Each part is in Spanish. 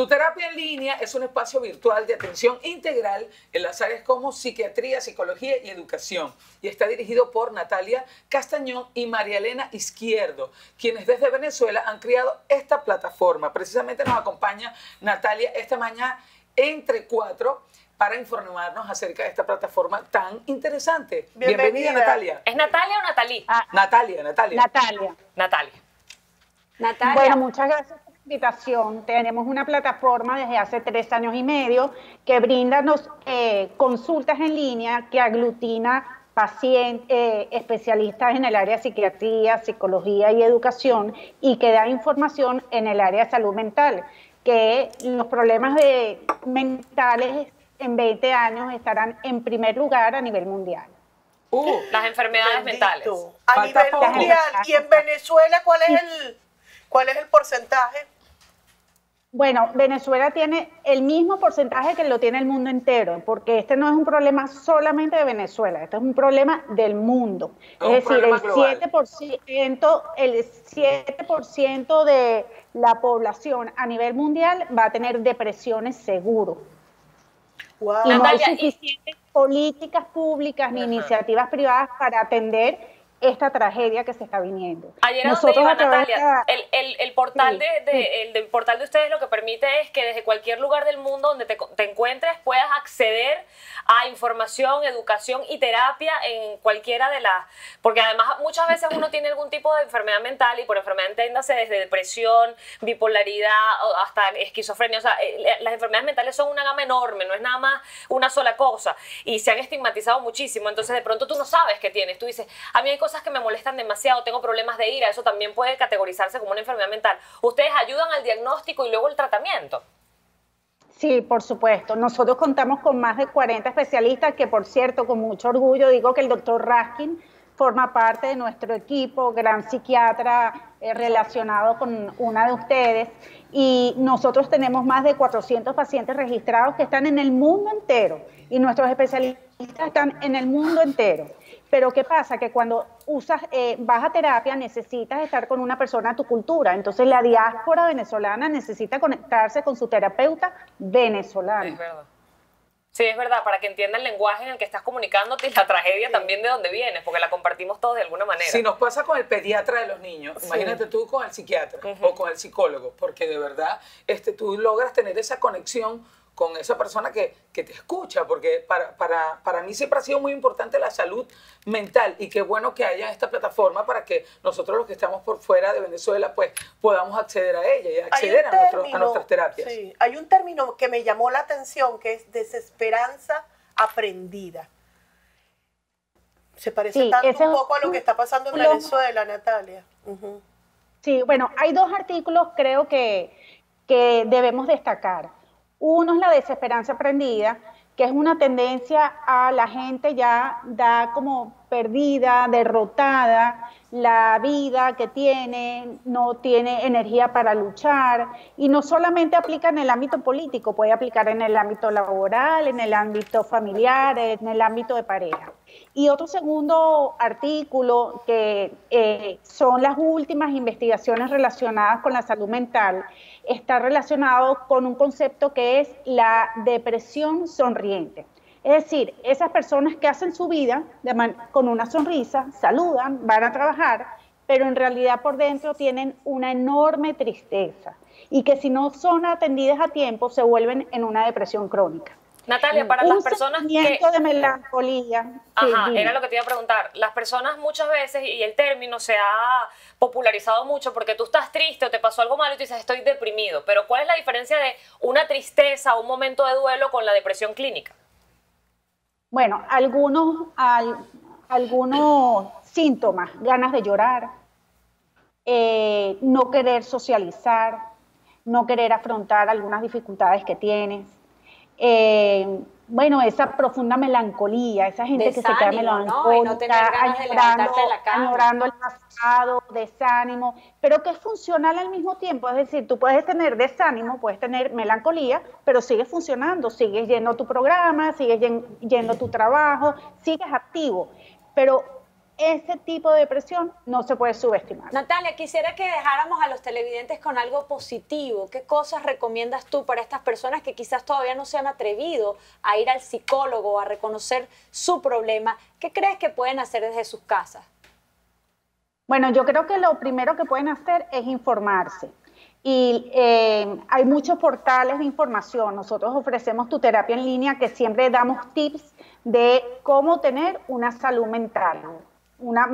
Tu Terapia en Línea es un espacio virtual de atención integral en las áreas como psiquiatría, psicología y educación. Y está dirigido por Natalia Castañón y María Elena Izquierdo, quienes desde Venezuela han creado esta plataforma. Precisamente nos acompaña Natalia esta mañana Entre Cuatro para informarnos acerca de esta plataforma tan interesante. Bienvenida Natalia. ¿Es Natalia o Natalí? Ah, Natalia. Bueno, muchas gracias. Tenemos una plataforma desde hace 3 años y medio que brinda consultas en línea que aglutina pacientes, especialistas en el área de psiquiatría, psicología y educación y que da información en el área de salud mental, que los problemas mentales en 20 años estarán en primer lugar a nivel mundial. Las enfermedades mentales. A nivel mundial. ¿Y en Venezuela cuál es el...? ¿Cuál es el porcentaje? Bueno, Venezuela tiene el mismo porcentaje que lo tiene el mundo entero, porque este no es un problema solamente de Venezuela, este es un problema del mundo. Es decir, el 7% de la población a nivel mundial va a tener depresiones seguro. Wow. Y no hay suficientes políticas públicas ni iniciativas privadas para atender esta tragedia que se está viniendo. Ayer Natalia, el portal de ustedes lo que permite es que desde cualquier lugar del mundo donde te encuentres puedas acceder a información, educación y terapia en cualquiera de las... Porque además muchas veces uno tiene algún tipo de enfermedad mental y por enfermedad entiéndase desde depresión, bipolaridad, hasta esquizofrenia. O sea, las enfermedades mentales son una gama enorme, no es nada más una sola cosa. Y se han estigmatizado muchísimo. Entonces de pronto tú no sabes qué tienes. Tú dices, a mí hay cosas que me molestan demasiado, tengo problemas de ira, eso también puede categorizarse como una enfermedad mental. ¿Ustedes ayudan al diagnóstico y luego el tratamiento? Sí, por supuesto. Nosotros contamos con más de 40 especialistas que, por cierto, con mucho orgullo digo que el doctor Raskin forma parte de nuestro equipo, gran psiquiatra relacionado con una de ustedes, y nosotros tenemos más de 400 pacientes registrados que están en el mundo entero y nuestros especialistas están en el mundo entero. Pero ¿qué pasa? Que cuando vas a terapia necesitas estar con una persona de tu cultura. Entonces la diáspora venezolana necesita conectarse con su terapeuta venezolana. Es verdad. Sí, es verdad, para que entienda el lenguaje en el que estás comunicándote y la tragedia también de donde vienes, porque la compartimos todos de alguna manera. Sí, nos pasa con el pediatra de los niños, imagínate tú con el psiquiatra o con el psicólogo, porque de verdad tú logras tener esa conexión con esa persona que te escucha, porque para mí siempre ha sido muy importante la salud mental y qué bueno que haya esta plataforma para que nosotros los que estamos por fuera de Venezuela pues podamos acceder a ella y acceder a nuestras terapias. Sí, hay un término que me llamó la atención que es desesperanza aprendida. Se parece tanto un poco a lo que está pasando en Venezuela, Natalia. Sí, bueno, hay dos artículos creo que debemos destacar. Uno es la desesperanza aprendida, que es una tendencia a la gente ya da como perdida, derrotada, la vida que tiene, no tiene energía para luchar, y no solamente aplica en el ámbito político, puede aplicar en el ámbito laboral, en el ámbito familiar, en el ámbito de pareja. Y otro segundo artículo, que son las últimas investigaciones relacionadas con la salud mental, está relacionado con un concepto que es la depresión sonriente. Es decir, esas personas que hacen su vida con una sonrisa, saludan, van a trabajar, pero en realidad por dentro tienen una enorme tristeza y que si no son atendidas a tiempo se vuelven en una depresión crónica. Natalia, para las personas que... de melancolía. Ajá, era lo que te iba a preguntar. Las personas muchas veces, y el término se ha popularizado mucho porque tú estás triste o te pasó algo malo y tú dices estoy deprimido, pero ¿cuál es la diferencia de una tristeza o un momento de duelo con la depresión clínica? Bueno, algunos síntomas, ganas de llorar, no querer socializar, no querer afrontar algunas dificultades que tienes, bueno, esa profunda melancolía, esa gente desánimo, que se queda melancólica, no tener ganas de levantarse de la cama, ignorando el pasado, desánimo, pero que es funcional al mismo tiempo, es decir, tú puedes tener desánimo, puedes tener melancolía, pero sigues funcionando, sigues yendo a tu programa, sigues yendo a tu trabajo, sigues activo, pero ese tipo de presión no se puede subestimar. Natalia, quisiera que dejáramos a los televidentes con algo positivo. ¿Qué cosas recomiendas tú para estas personas que quizás todavía no se han atrevido a ir al psicólogo, a reconocer su problema? ¿Qué crees que pueden hacer desde sus casas? Bueno, yo creo que lo primero que pueden hacer es informarse. Y hay muchos portales de información. Nosotros ofrecemos Tu Terapia en Línea, que siempre damos tips de cómo tener una salud mental, una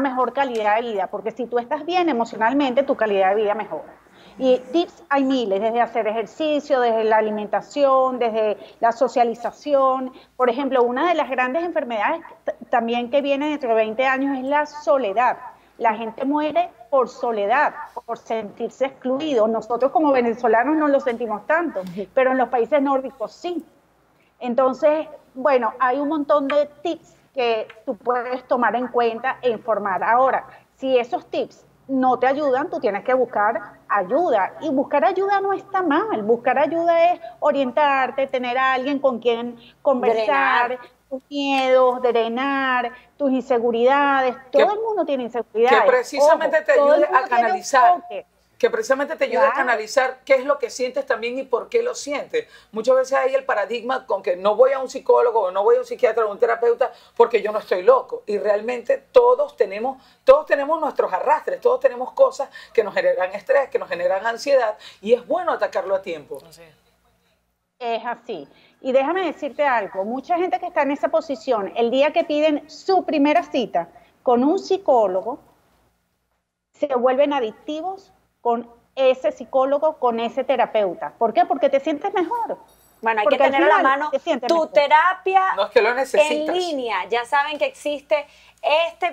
mejor calidad de vida, porque si tú estás bien emocionalmente, tu calidad de vida mejora. Y tips hay miles, desde hacer ejercicio, desde la alimentación, desde la socialización. Por ejemplo, una de las grandes enfermedades también que viene dentro de 20 años es la soledad. La gente muere por soledad, por sentirse excluido. Nosotros como venezolanos no lo sentimos tanto, pero en los países nórdicos sí. Entonces, bueno, hay un montón de tips que tú puedes tomar en cuenta e informar. Ahora, si esos tips no te ayudan, tú tienes que buscar ayuda. Y buscar ayuda no está mal. Buscar ayuda es orientarte, tener a alguien con quien conversar, tus miedos, drenar, tus inseguridades. Todo el mundo tiene inseguridades. Que precisamente te ayude a canalizar. Que precisamente te ayude a canalizar qué es lo que sientes también y por qué lo sientes. Muchas veces hay el paradigma con que no voy a un psicólogo o no voy a un psiquiatra o un terapeuta porque yo no estoy loco. Y realmente todos tenemos nuestros arrastres, todos tenemos cosas que nos generan estrés, que nos generan ansiedad, y es bueno atacarlo a tiempo. Es así. Y déjame decirte algo, mucha gente que está en esa posición, el día que piden su primera cita con un psicólogo, se vuelven adictivos con ese psicólogo, con ese terapeuta. ¿Por qué? Porque te sientes mejor. Bueno, hay que tener a la mano Tu Terapia en Línea. Ya saben que existe esta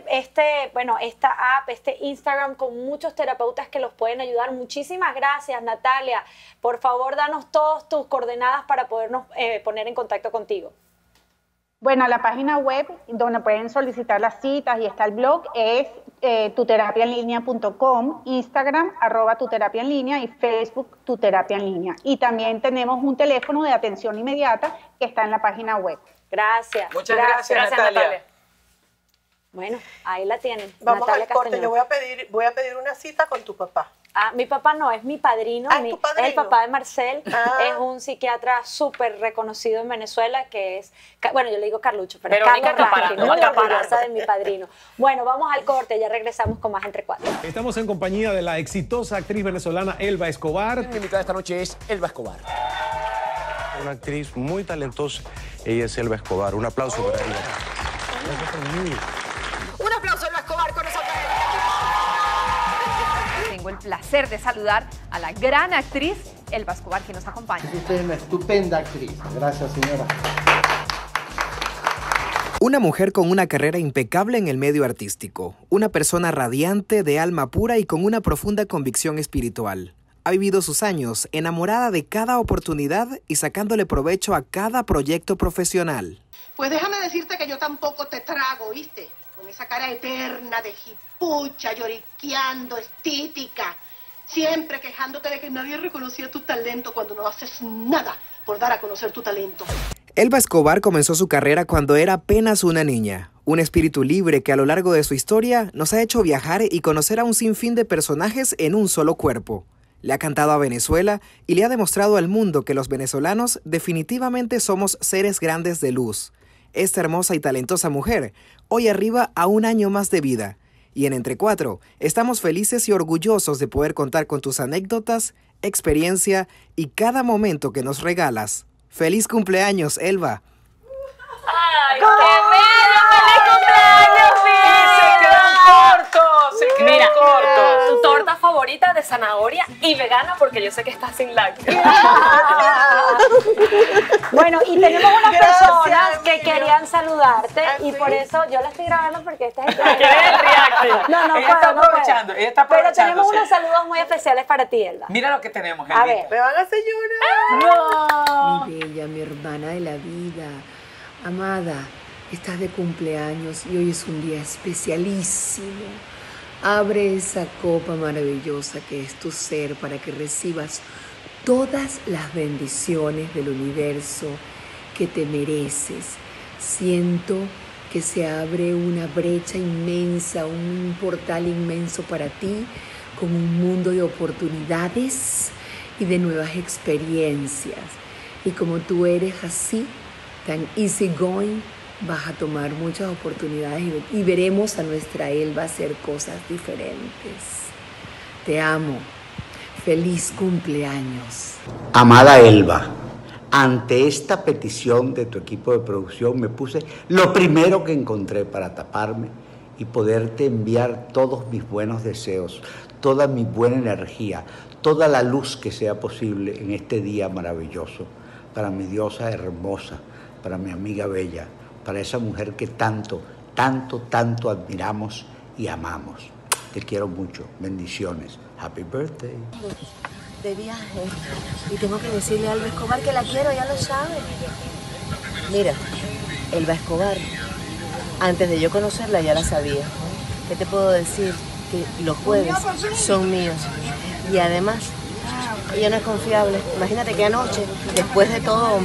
app, este Instagram con muchos terapeutas que los pueden ayudar. Muchísimas gracias, Natalia. Por favor, danos todas tus coordenadas para podernos poner en contacto contigo. Bueno, la página web donde pueden solicitar las citas y está el blog es tuterapiaenlinea.com, Instagram @tuterapiaenlinea y Facebook Tu Terapia en Línea. Y también tenemos un teléfono de atención inmediata que está en la página web. Gracias. Muchas gracias, Natalia. Bueno, ahí la tienen. Vamos Natalia al corte. Castañón. Yo voy a pedir una cita con tu papá. Ah, mi papá no, es mi padrino. Ah, ¿tu padrino? Es el papá de Marcel, es un psiquiatra súper reconocido en Venezuela que es, bueno, yo le digo Carlucho, pero Carlos Ramos, no me orgullosa de mi padrino. Bueno, vamos al corte, ya regresamos con más Entre Cuatro. Estamos en compañía de la exitosa actriz venezolana Elba Escobar. Mi invitada esta noche es Elba Escobar. Una actriz muy talentosa, ella es Elba Escobar. Un aplauso para ella. Gracias por venir. Un aplauso, Elba Escobar, con nosotros. Tengo el placer de saludar a la gran actriz Elba Escobar, que nos acompaña. Usted es una estupenda actriz. Gracias, señora. Una mujer con una carrera impecable en el medio artístico. Una persona radiante, de alma pura y con una profunda convicción espiritual. Ha vivido sus años enamorada de cada oportunidad y sacándole provecho a cada proyecto profesional. Pues déjame decirte que yo tampoco te trago, ¿viste? Esa cara eterna de jipucha, lloriqueando, estítica, siempre quejándote de que nadie reconocía tu talento cuando no haces nada por dar a conocer tu talento. Elba Escobar comenzó su carrera cuando era apenas una niña. Un espíritu libre que a lo largo de su historia nos ha hecho viajar y conocer a un sinfín de personajes en un solo cuerpo. Le ha cantado a Venezuela y le ha demostrado al mundo que los venezolanos definitivamente somos seres grandes de luz. Esta hermosa y talentosa mujer hoy arriba a un año más de vida. Y en Entre Cuatro estamos felices y orgullosos de poder contar con tus anécdotas, experiencia y cada momento que nos regalas. ¡Feliz cumpleaños, Elba! ¡Ay, qué bello! ¡Feliz cumpleaños, Mira, tu torta favorita de zanahoria y vegana, porque yo sé que estás sin lácteos. Bueno, y tenemos unas personas que querían saludarte y por eso yo la estoy grabando porque este es el reacto. Pero tenemos unos saludos muy especiales para ti, Elba. Mira lo que tenemos, Elba. A ver. Me van a hacer llorar. No. Mi bella, mi hermana de la vida, amada, estás de cumpleaños y hoy es un día especialísimo. Abre esa copa maravillosa que es tu ser para que recibas todas las bendiciones del universo que te mereces. Siento que se abre una brecha inmensa, un portal inmenso para ti, con un mundo de oportunidades y de nuevas experiencias. Y como tú eres así, tan easy going, vas a tomar muchas oportunidades y veremos a nuestra Elba hacer cosas diferentes. Te amo. Feliz cumpleaños. Amada Elba, ante esta petición de tu equipo de producción me puse lo primero que encontré para taparme y poderte enviar todos mis buenos deseos, toda mi buena energía, toda la luz que sea posible en este día maravilloso para mi diosa hermosa, para mi amiga bella, para esa mujer que tanto, tanto, tanto admiramos y amamos. Te quiero mucho. Bendiciones. Happy birthday. De viaje. Y tengo que decirle a Elba Escobar que la quiero, ya lo sabe. Mira, Elba Escobar, antes de yo conocerla ya la sabía. ¿Qué te puedo decir? Que los jueves son míos. Y además, ella no es confiable. Imagínate que anoche, después de todo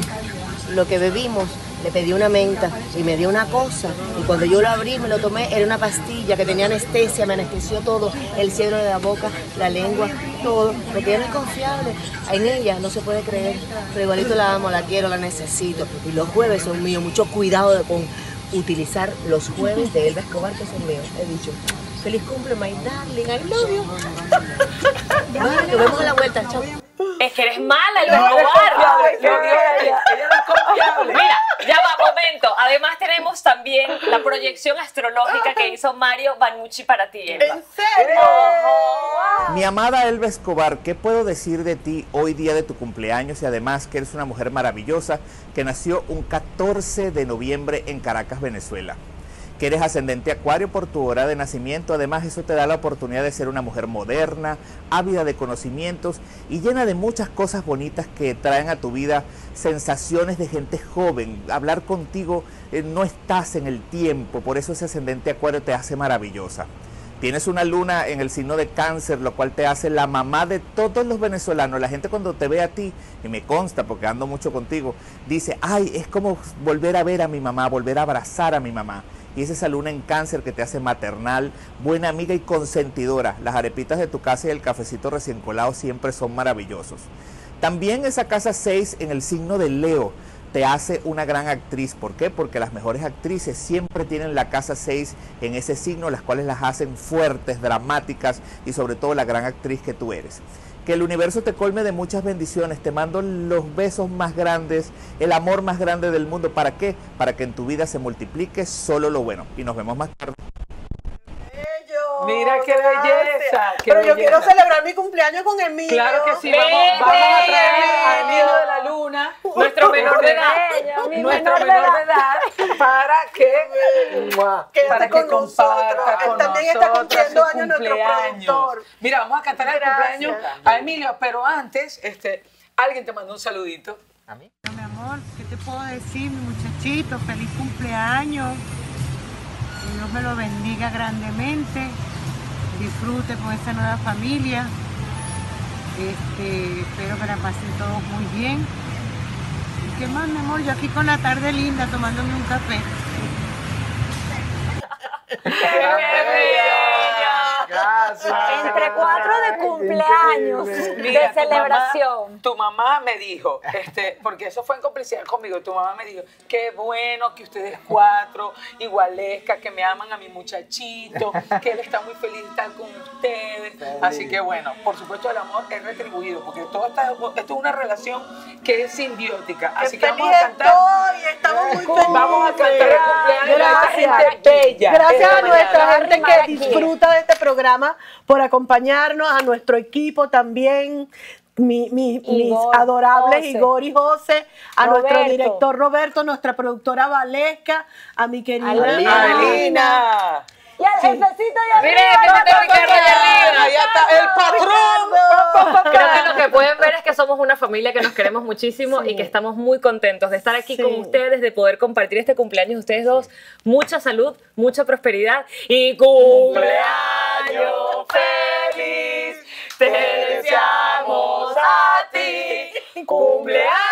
lo que bebimos, le pedí una menta y me dio una cosa. Y cuando yo lo abrí, me lo tomé, era una pastilla que tenía anestesia, me anestesió todo, el cielo de la boca, la lengua, todo. Porque ella no es confiable. En ella no se puede creer. Pero igualito la amo, la quiero, la necesito. Y los jueves son míos. Mucho cuidado con utilizar los jueves de Elba Escobar, que son míos. He dicho, feliz cumple, my darling, I love you. Bueno, nos vemos a la vuelta, chao. Es que eres mala, Elba Escobar. Ella no es confiable. Mira, ya va, momento. Además tenemos también la proyección astrológica que hizo Mario Banucci para ti, Elba. ¿En serio? Oh, wow. Mi amada Elba Escobar, ¿qué puedo decir de ti hoy día de tu cumpleaños? Y además que eres una mujer maravillosa que nació un 14 de noviembre en Caracas, Venezuela. Que eres ascendente acuario por tu hora de nacimiento. Además eso te da la oportunidad de ser una mujer moderna, ávida de conocimientos y llena de muchas cosas bonitas que traen a tu vida sensaciones de gente joven. Hablar contigo, no estás en el tiempo, por eso ese ascendente acuario te hace maravillosa. Tienes una luna en el signo de Cáncer, lo cual te hace la mamá de todos los venezolanos. La gente cuando te ve a ti, y me consta porque ando mucho contigo, dice, ay, es como volver a ver a mi mamá, volver a abrazar a mi mamá. Y es esa luna en Cáncer que te hace maternal, buena amiga y consentidora. Las arepitas de tu casa y el cafecito recién colado siempre son maravillosos. También esa casa 6 en el signo de Leo te hace una gran actriz. ¿Por qué? Porque las mejores actrices siempre tienen la casa 6 en ese signo, las cuales las hacen fuertes, dramáticas y sobre todo la gran actriz que tú eres. Que el universo te colme de muchas bendiciones. Te mando los besos más grandes, el amor más grande del mundo. ¿Para qué? Para que en tu vida se multiplique solo lo bueno. Y nos vemos más tarde. Mira qué belleza. Pero yo quiero celebrar mi cumpleaños con Emilio. Claro que sí, vamos a traer a Emilio de la Luna, nuestro menor de edad, para que comparta con nosotros su cumpleaños. Mira, vamos a cantar el cumpleaños a Emilio, pero antes, alguien te mandó un saludito. ¿A mí? Mi amor, ¿qué te puedo decir, mi muchachito? Feliz cumpleaños. Dios me lo bendiga grandemente, disfrute con esta nueva familia, espero que la pasen todos muy bien. ¿Y qué más, mi amor? Yo aquí con la tarde linda tomándome un café. Entre cuatro de cumpleaños, de celebración. Tu mamá me dijo, porque eso fue en complicidad conmigo, tu mamá me dijo, qué bueno que ustedes cuatro, igualescas, que me aman a mi muchachito, que él está muy feliz de estar con ustedes. Así que bueno, por supuesto el amor es retribuido, porque todo esto es una relación que es simbiótica. Así que vamos a cantar. Estamos muy felices. Vamos a cantar el cumpleaños de esta gente bella. Gracias a nuestra gente que disfruta de este programa, por acompañarnos, a nuestro equipo también, mis adorables Igor y José, a nuestro director Roberto, nuestra productora Valesca, a mi querida Alina. Y al jefecito de arriba. Mira, ya está el patrón. Creo que lo que pueden ver es que somos una familia que nos queremos muchísimo y que estamos muy contentos de estar aquí con ustedes, de poder compartir este cumpleaños de ustedes dos. Mucha salud, mucha prosperidad y cumpleaños feliz. Te deseamos a ti. Cumpleaños.